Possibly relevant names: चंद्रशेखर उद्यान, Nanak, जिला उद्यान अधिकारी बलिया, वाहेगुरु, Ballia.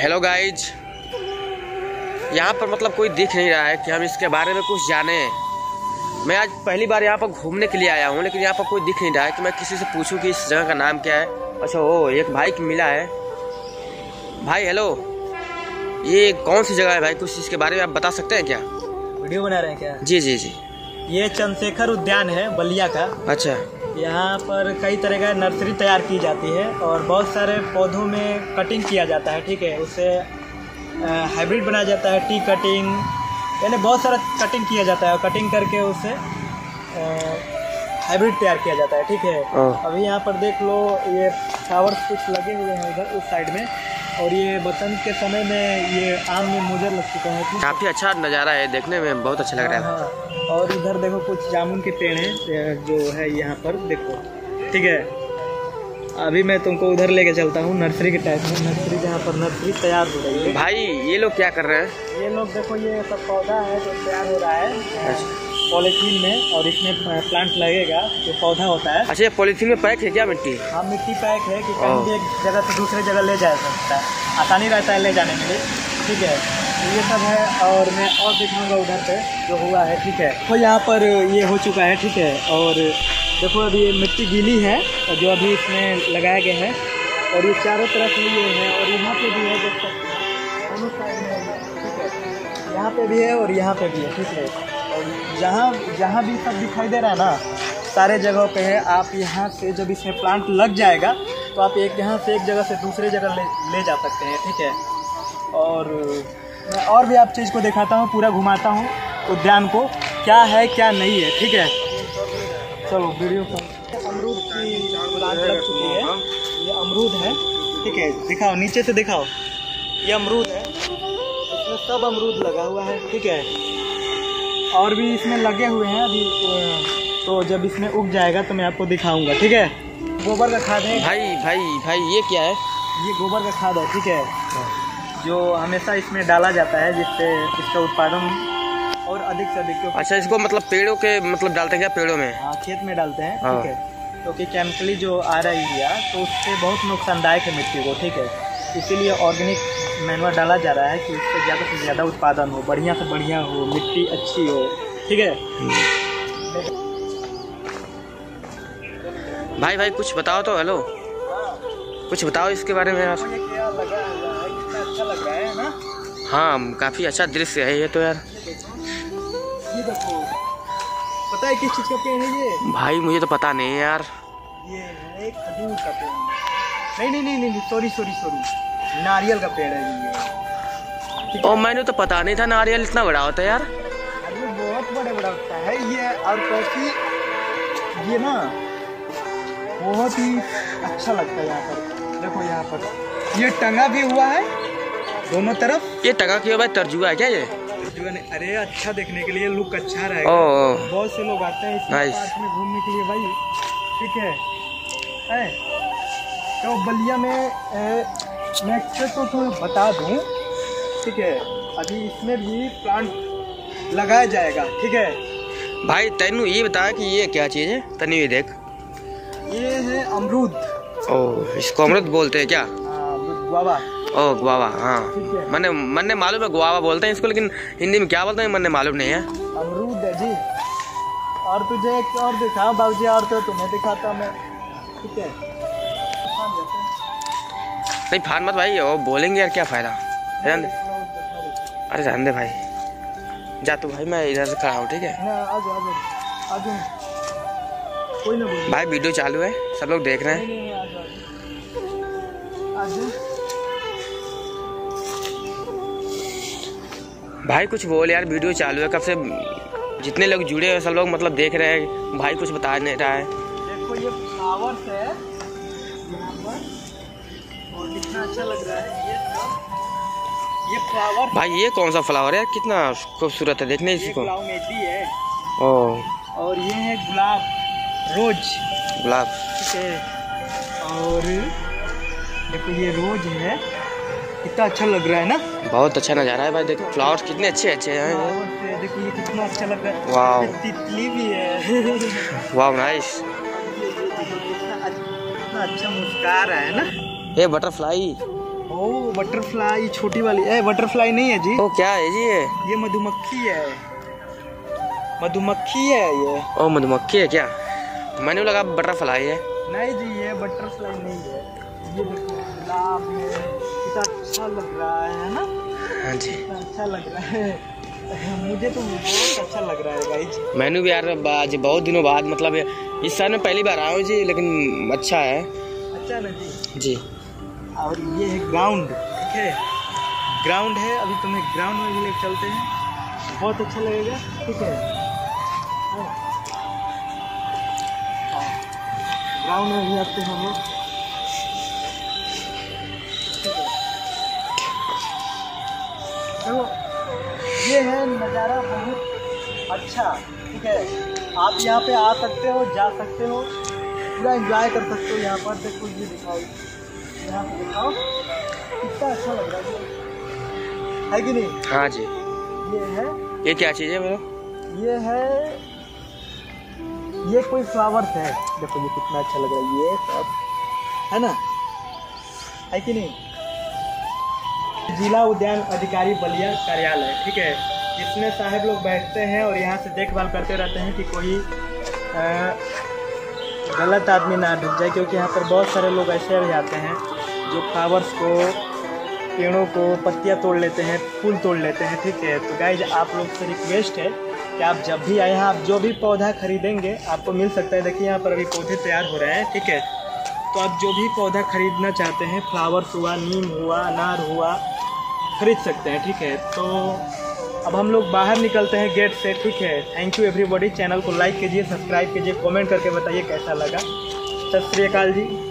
Hello guys, यहाँ पर मतलब कोई दिख नहीं रहा है कि हम इसके बारे में कुछ जाने। मैं आज पहली बार यहाँ पर घूमने के लिए आया हूँ, लेकिन यहाँ पर कोई दिख नहीं रहा है कि मैं किसी से पूछूं कि इस जगह का नाम क्या है। अच्छा, ओ एक भाई मिला है। भाई हेलो, ये कौन सी जगह है भाई? कुछ इसके बारे में आप बता सकते हैं क्या? वीडियो बना रहे हैं क्या? जी जी जी, ये चंद्रशेखर उद्यान है बलिया का। अच्छा, यहाँ पर कई तरह का नर्सरी तैयार की जाती है और बहुत सारे पौधों में कटिंग किया जाता है, ठीक है। उससे हाइब्रिड बनाया जाता है, टी कटिंग, यानी बहुत सारा कटिंग किया जाता है और कटिंग करके उससे हाइब्रिड तैयार किया जाता है, ठीक है। अभी यहाँ पर देख लो, ये फ्लावर्स कुछ लगे हुए हैं उधर उस साइड में, और ये बसंत के समय में ये आम में मोजर लग चुका है। काफ़ी अच्छा नज़ारा है, देखने में बहुत अच्छा लग रहा है। और इधर देखो कुछ जामुन के पेड़ हैं जो है यहाँ पर, देखो, ठीक है। अभी मैं तुमको उधर लेके चलता हूँ नर्सरी के टाइप में, नर्सरी जहाँ पर नर्सरी तैयार हो रही है। भाई ये लोग क्या कर रहे हैं? ये लोग देखो, ये सब पौधा है जो तैयार हो रहा है पॉलीथीन में, और इसमें प्लांट लगेगा जो पौधा होता है। अच्छा, ये पॉलीथीन में पैक है क्या? मिट्टी? हाँ, मिट्टी पैक है कि कहीं भी एक जगह से दूसरे जगह ले जा सकता है, आसानी रहता है ले जाने के लिए, ठीक है। ये सब है, और मैं और दिखाऊंगा उधर पे जो हुआ है, ठीक है। तो यहाँ पर ये हो चुका है, ठीक है। और देखो अभी ये मिट्टी गीली है जो अभी इसमें लगाया गया है, और ये चारों तरफ ये है, और यहाँ पे भी है, देख सकते हैं, दोनों साइड में है, ठीक है। यहाँ पे भी है और यहाँ पे भी है, ठीक है। और जहाँ भी सब दिखाई दे रहा है ना, सारे जगहों पे है। आप यहाँ से जब इसमें प्लांट लग जाएगा तो आप एक यहाँ से एक जगह से दूसरे जगह ले जा सकते हैं, ठीक है। और मैं और भी आप चीज़ को दिखाता हूँ, पूरा घुमाता हूँ उद्यान को, क्या है क्या नहीं है, ठीक है। चलो वीडियो पर अमरूद की प्लांट लग चुकी है, ये अमरूद है, ठीक है। दिखाओ, नीचे से दिखाओ, ये अमरूद है, इसमें सब अमरूद लगा हुआ है, ठीक है। और भी इसमें लगे हुए हैं अभी, तो जब इसमें उग जाएगा तो मैं आपको दिखाऊंगा, ठीक है। गोबर का खाद है। भाई भाई भाई, ये क्या है? ये गोबर का खाद है, ठीक है, जो हमेशा इसमें डाला जाता है, जिससे इसका उत्पादन और अधिक से अधिक। अच्छा, इसको मतलब पेड़ों के मतलब डालते हैं क्या? पेड़ों में? हाँ, खेत में डालते हैं, ठीक है। क्योंकि केमिकली जो आ रही है तो उससे बहुत नुकसानदायक है मिट्टी को, ठीक है। इसीलिए ऑर्गेनिक मैनवर डाला जा रहा है कि इससे ज़्यादा से ज़्यादा उत्पादन हो, बढ़िया से बढ़िया हो, मिट्टी अच्छी हो, ठीक है। भाई भाई कुछ बताओ तो। हेलो, कुछ बताओ इसके बारे में यार। अच्छा लग रहा है ना? हाँ, काफी अच्छा दृश्य है ये तो यार। ये देखो, पता है किस चीज का पेड़ है ये? भाई मुझे तो पता नहीं है यार। ये है एक खजूर का पेड़। नहीं, सॉरी, नारियल का पेड़ है ये। और मैंने तो पता नहीं था नारियल इतना बड़ा होता है यार। अरे बहुत बड़ा होता है ये, और काफी ये ना बहुत ही अच्छा लगता है। यहाँ पर देखो, यहाँ पर ये टंगा भी हुआ है दोनों तरफ। ये टका क्यों भाई? तरजुआ है क्या ये? तरजुआ नहीं, अरे अच्छा देखने के लिए, लुक अच्छा रहेगा। बहुत से लोग आते हैं इस पार्क में घूमने के लिए भाई, ठीक है। तो बलिया में मैं तो बता दूं, ठीक है, अभी इसमें भी प्लांट लगाया जाएगा, ठीक है। भाई तनु ये बताया कि ये क्या चीज़ है? तनु ये देख, ये है अमरूद। ओह, इसको अमरूद बोलते हैं क्या? गुआवा। ओ गुआवा, हाँ मैंने मालूम है गुआवा बोलते हैं इसको, लेकिन हिंदी में क्या बोलते हैं मैंने मालूम नहीं है। अमरूद है जी। और तुझे एक और दिखाओ बाबूजी, और तो तुम्हें दिखाता मैं, ठीक है। नहीं फान मत भाई, वो बोलेंगे यार, क्या फायदा। अरे जान दे भाई, जा तू भाई, मैं इधर से खड़ा हूँ, ठीक है। भाई वीडियो चालू है, सब लोग देख रहे हैं। भाई कुछ बोल यार, वीडियो चालू है, कब से जितने लोग जुड़े हैं सब लोग मतलब देख रहे हैं, भाई कुछ बता नहीं रहा है। देखो ये फ्लावर्स है यहाँ पर, और कितना अच्छा लग रहा है ये फ्लावर। भाई ये कौन सा फ्लावर है? कितना खूबसूरत है देखने इसको। ओह, और ये है गुलाब, रोज गुलाब, ठीक है। और देखो ये रोज है, कितना अच्छा लग रहा है ना, बहुत अच्छा नज़ारा है भाई। देखो फ्लावर्स कितने अच्छे हैं, देखो ये कितना अच्छा लग रहा है। वाव, तितली भी है। वाव नाइस, कितना अच्छा मुस्कुरा रहा है ना ये बटरफ्लाई। ओ ओ बटरफ्लाई, छोटी वाली है, बटरफ्लाई नहीं है जी। ओ क्या है जी ये मधुमक्खी है, मधुमक्खी है ये। ओ मधुमक्खी है क्या? मैंने लगा बटरफ्लाई है। नहीं जी ये बटरफ्लाई नहीं है, ये गुलाब है। कितना अच्छा लग रहा है ना? हाँ जी अच्छा लग रहा है, मुझे तो बहुत अच्छा लग रहा है भाई। मैंने भी यार आज बहुत दिनों बाद, मतलब इस साल में पहली बार आया हूँ जी, लेकिन अच्छा है। अच्छा ना जी? जी। और ये है ग्राउंड, ठीक है ग्राउंड है, अभी तुम्हें ग्राउंड में भी लेकर चलते हैं, बहुत अच्छा लगेगा। ठीक है ग्राउंड में भी आपको हम लोग ये है नज़ारा बहुत अच्छा। ठीक है आप यहाँ पे आ सकते हो, जा सकते हो, पूरा एंजॉय कर सकते हो यहाँ पर। देखो ये दिखाओ, यहाँ पे दिखाओ, कितना अच्छा लग रहा है कि नहीं? हाँ जी। ये है, ये क्या चीज़ है मेरा? ये है, ये कोई फ्लावर्स है। देखो ये कितना अच्छा लग रहा है, ये सब है ना, है कि नहीं? जिला उद्यान अधिकारी बलिया कार्यालय, ठीक है, इसमें साहब लोग बैठते हैं और यहाँ से देखभाल करते रहते हैं कि कोई गलत आदमी ना ढुक जाए, क्योंकि यहाँ पर बहुत सारे लोग ऐसे भी आते हैं जो फ्लावर्स को, पेड़ों को पत्तियाँ तोड़ लेते हैं, फूल तोड़ लेते हैं। ठीक है तो गाइज आप लोग से रिक्वेस्ट है कि आप जब भी आए, आप जो भी पौधा खरीदेंगे आपको मिल सकता है। देखिए यहाँ पर अभी पौधे तैयार हो रहे हैं, ठीक है, तो आप जो भी पौधा खरीदना चाहते हैं, फ्लावर्स हुआ, नीम हुआ, अनार हुआ, खरीद सकते हैं। ठीक है तो अब हम लोग बाहर निकलते हैं गेट से। ठीक है थैंक यू एवरीबॉडी। चैनल को लाइक कीजिए, सब्सक्राइब कीजिए, कमेंट करके बताइए कैसा लगा। सत श्री अकाल जी।